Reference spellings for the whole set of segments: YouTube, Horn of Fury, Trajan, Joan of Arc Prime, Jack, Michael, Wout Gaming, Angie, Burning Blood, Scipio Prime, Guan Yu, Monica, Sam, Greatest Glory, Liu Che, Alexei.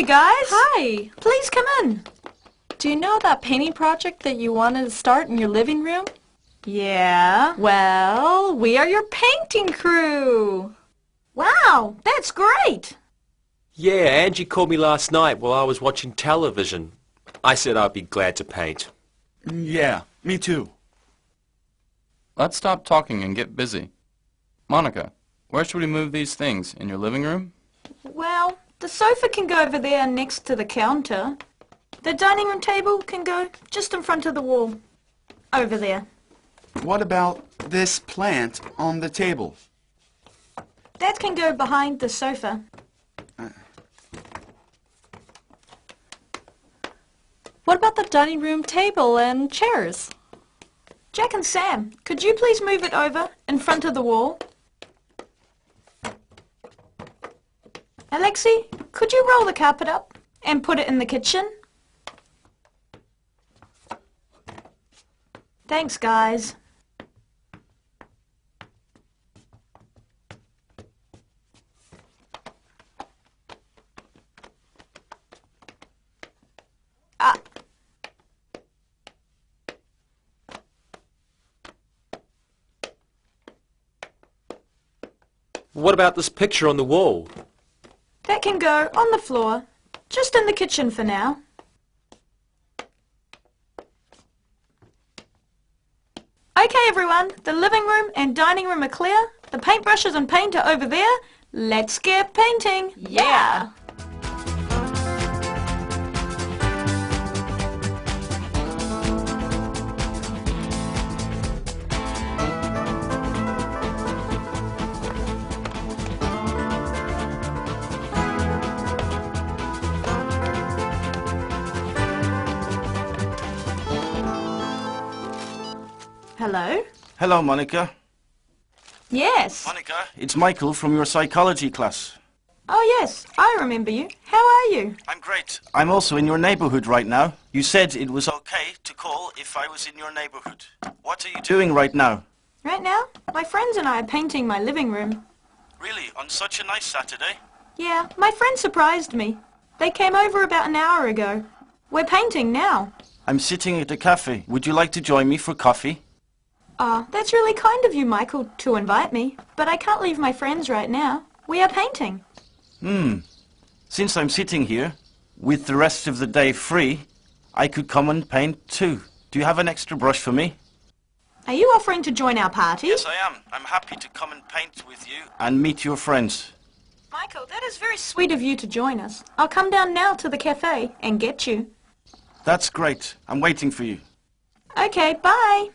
you guys. Hi. Please come in. Do you know that painting project that you wanted to start in your living room? Yeah. Well, we are your painting crew. Wow, that's great. Yeah, Angie called me last night while I was watching television. I said I'd be glad to paint. Yeah, me too. Let's stop talking and get busy. Monica, where should we move these things? In your living room? Well, the sofa can go over there next to the counter. The dining room table can go just in front of the wall. Over there. What about this plant on the table? That can go behind the sofa. What about the dining room table and chairs? Jack and Sam, could you please move it over in front of the wall? Alexei, could you roll the carpet up and put it in the kitchen? Thanks, guys. What about this picture on the wall? That can go on the floor, just in the kitchen for now. Okay, everyone, the living room and dining room are clear. The paintbrushes and paint are over there. Let's get painting. Yeah! Hello? Hello, Monica. Yes. Monica, it's Michael from your psychology class. Oh, yes, I remember you. How are you? I'm great. I'm also in your neighborhood right now. You said it was okay to call if I was in your neighborhood. What are you doing right now? Right now? My friends and I are painting my living room. Really? On such a nice Saturday? Yeah, my friend surprised me. They came over about an hour ago. We're painting now. I'm sitting at a cafe. Would you like to join me for coffee? Oh, that's really kind of you, Michael, to invite me, but I can't leave my friends right now. We are painting. Since I'm sitting here, with the rest of the day free, I could come and paint too. Do you have an extra brush for me? Are you offering to join our party? Yes, I am. I'm happy to come and paint with you. And meet your friends. Michael, that is very sweet of you to join us. I'll come down now to the cafe and get you. That's great. I'm waiting for you. Okay, bye.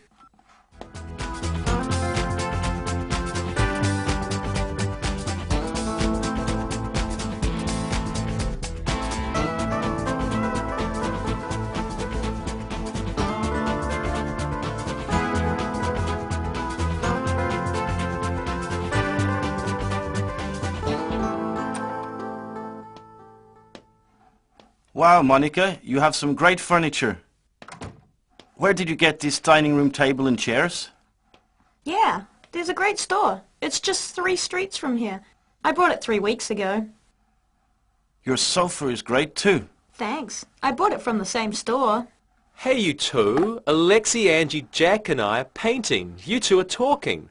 Wow, Monica, you have some great furniture. Where did you get this dining room table and chairs? Yeah, there's a great store. It's just 3 streets from here. I bought it 3 weeks ago. Your sofa is great too. Thanks. I bought it from the same store. Hey, you two. Alexei, Angie, Jack and I are painting. You two are talking.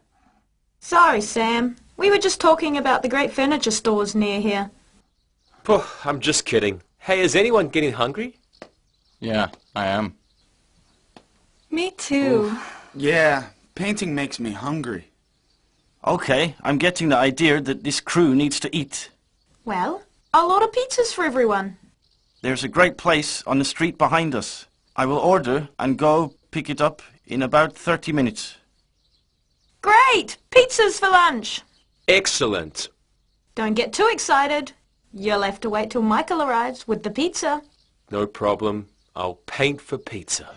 Sorry, Sam. We were just talking about the great furniture stores near here. Pooh, I'm just kidding. Hey, is anyone getting hungry? Yeah, I am. Me too. Oof. Yeah, painting makes me hungry. Okay, I'm getting the idea that this crew needs to eat. Well, I'll order pizzas for everyone. There's a great place on the street behind us. I will order and go pick it up in about 30 minutes. Great! Pizzas for lunch! Excellent! Don't get too excited. You'll have to wait till Michael arrives with the pizza. No problem. I'll paint for pizza.